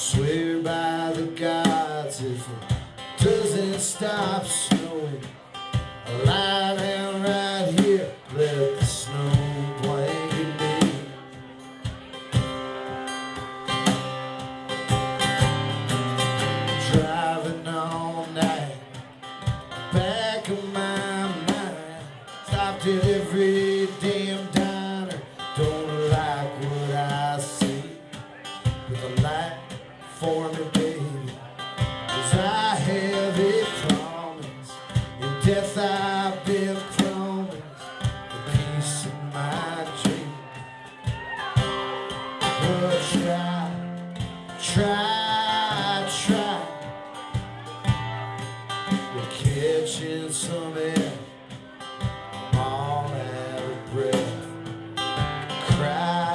Swear by the gods, if it doesn't stop snowing, I'll lie down right here, let the snow blanket me. Driving all night, back of my mind, stopped at every damn diner, don't like what I see, but the light for me, baby, 'cause I have a promise. In death I've been promised the peace of my dream. But try, you're catching some air, I'm all out of breath. Cry,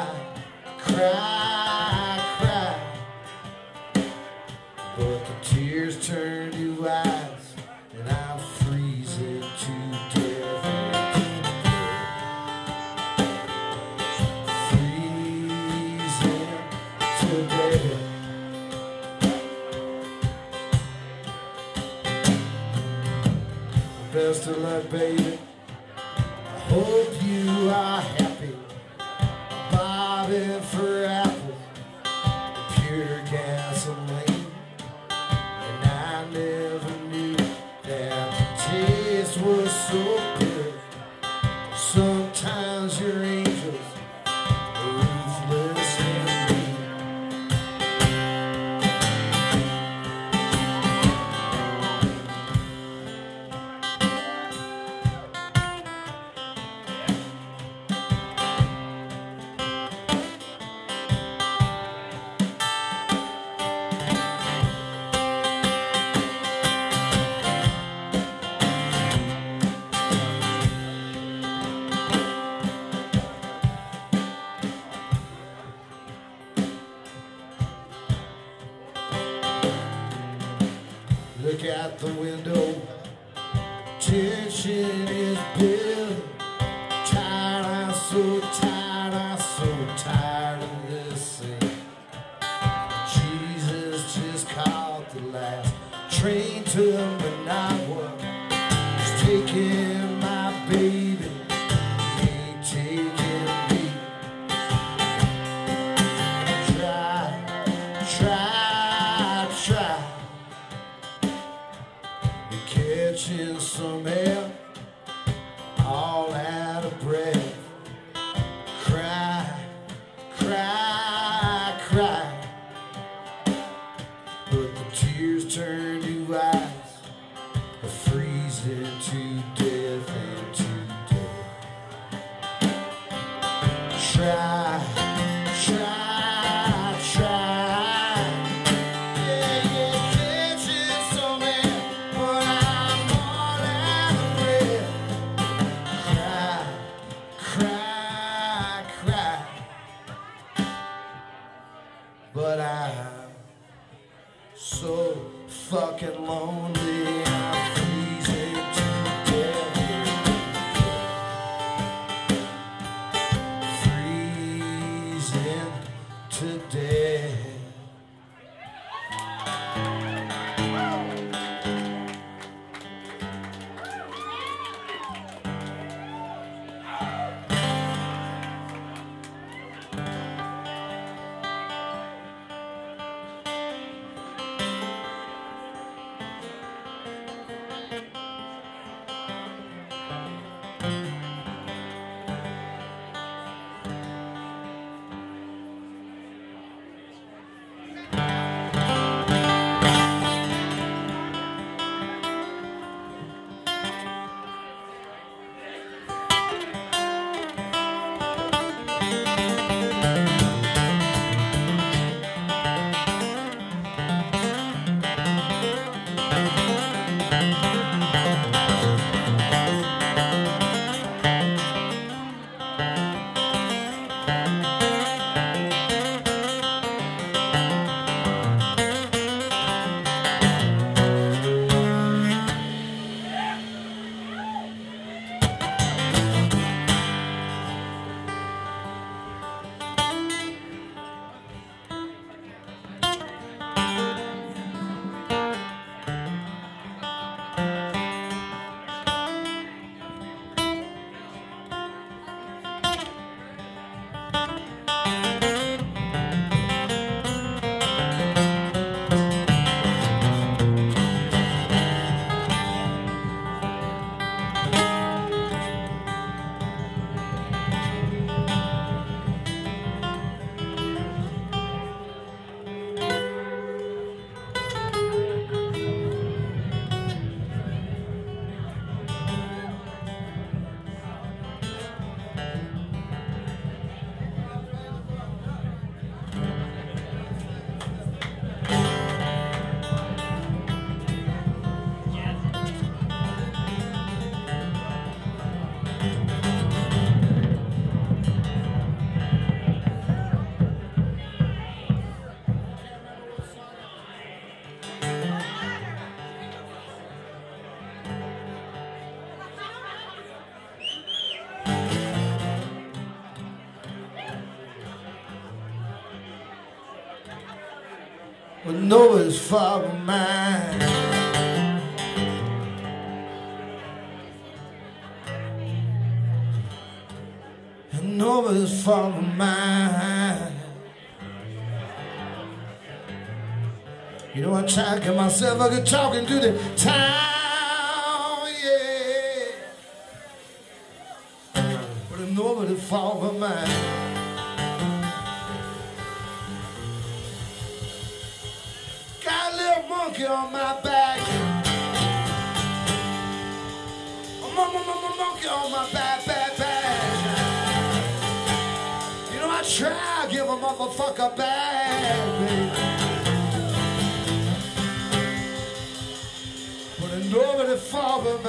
but the tears turn to ice, and I'm freezing to death. Freezing to death. Best of luck, baby, I hope you are happy. Bobbing for apples, pure gasoline. Was so good. Sometimes your angels are ruthless and look out the window, tension is building. I'm so tired of this thing. Jesus just caught the last train to Managua. He's taking my baby, he ain't taking me. Try. Catching some air, all out of breath. Cry, but the tears turn to ice, I freeze to death and to death. Try. But I'm so fucking lonely, I'm freezing to death. Freezing to death. but no one's fault but mine. And no one's fault but mine. You know, I try to get myself a good talking to the town, yeah. But if nobody's fault but mine. Monkey on my back, monkey on my back. You know I try to give a motherfucker back, baby. But it nobody fall but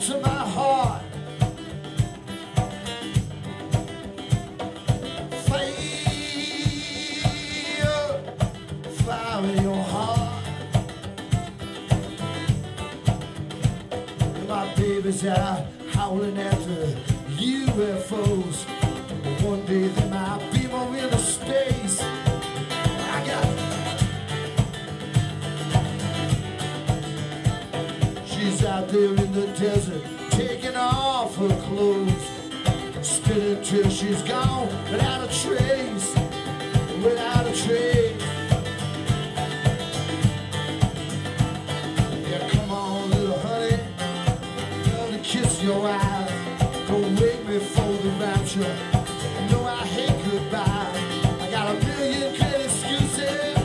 to my heart. Fire, fire in your heart. My babies are howling after UFOs. One day they might be more in the space. I got it. She's out there in the desert, taking off her clothes, spinning till she's gone, without a trace, without a trace. Yeah, come on, little honey, gonna kiss your eyes. Don't wake me for the rapture. I know I hate goodbye. I got a million good excuses,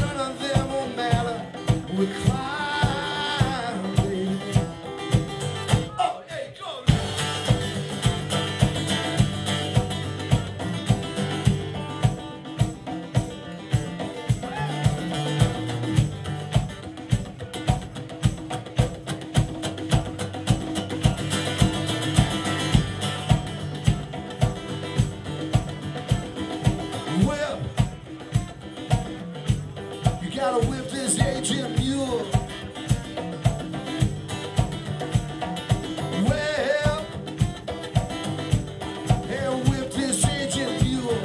none of them will matter. We climb. Gotta whip this aging mule. Well, and whip this aging mule.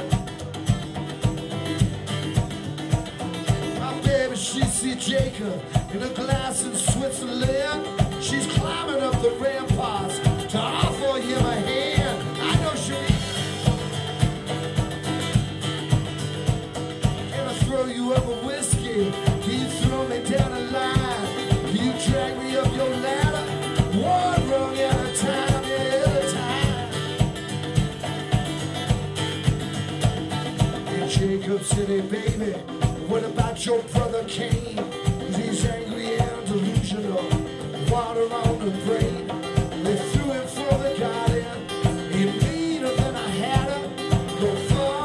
My baby, she see Jacob in a glass in Switzerland. She's climbing up the ramparts to offer him a hand. I know she gonna throw you up a whiskey. You throw me down a line, you drag me up your ladder, one rung at a time, at a time. And Jacob said, hey baby, what about your brother Cain? He's angry and delusional, water on the brain. They threw him for the garden, he meaner than I had her, go far.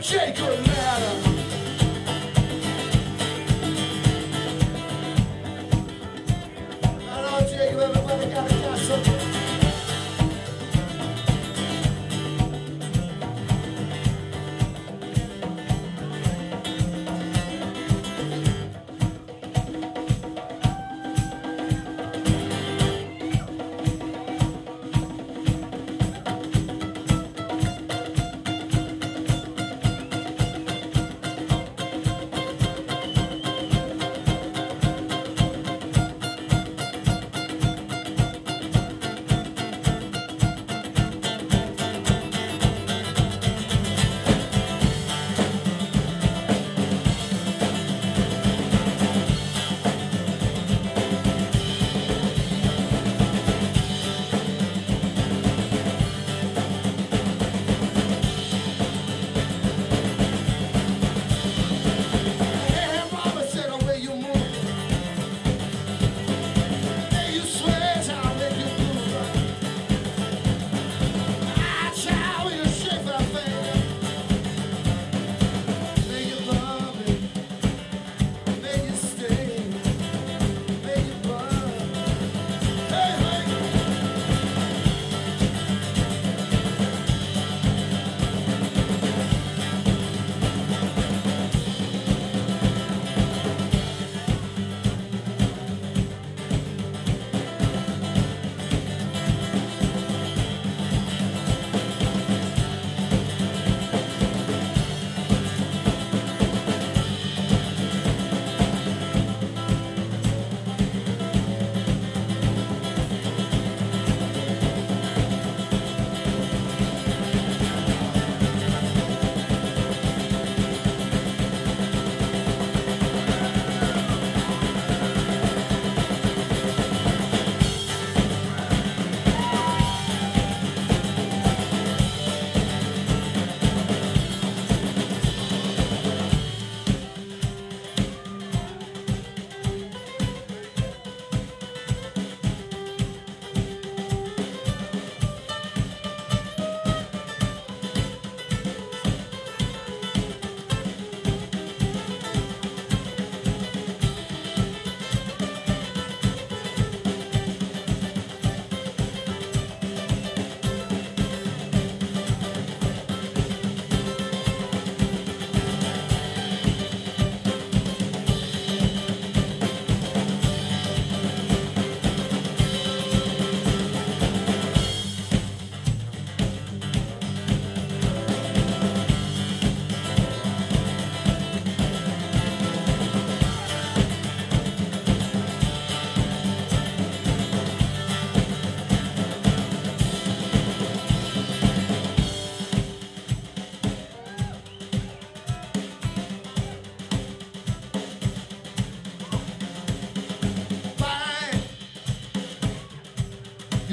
Jacob Ladder. I know Jacob, everybody got something.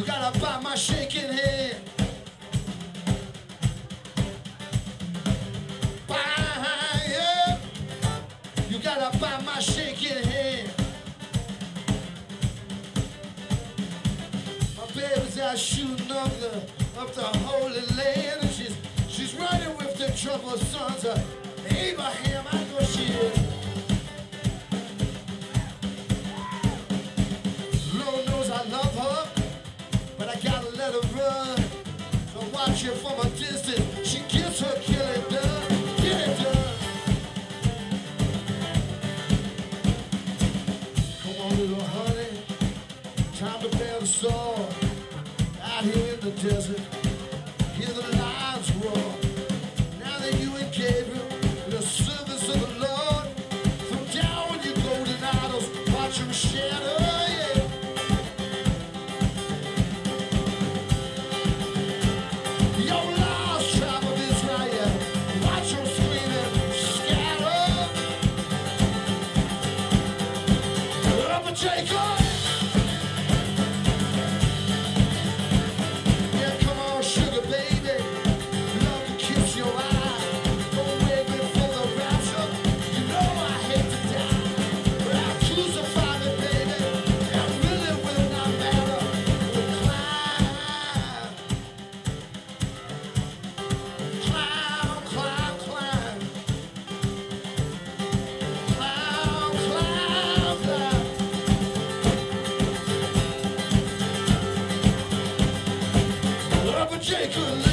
gotta buy my shaking hand. You gotta buy my shaking hand. My baby's out shooting up the Holy Land, and she's running with the troubled sons of Abraham. I know she is. Lord knows I love her, but I gotta let her run. So watch her from a distance. She gets her killing done. Get it done. Come on, little honey, time to bear the sword. Out here in the desert, hear the lions roar. Now that you and Gabriel in the service of the Lord, from down on your golden idols, watch them shatter. Jacob! Jacob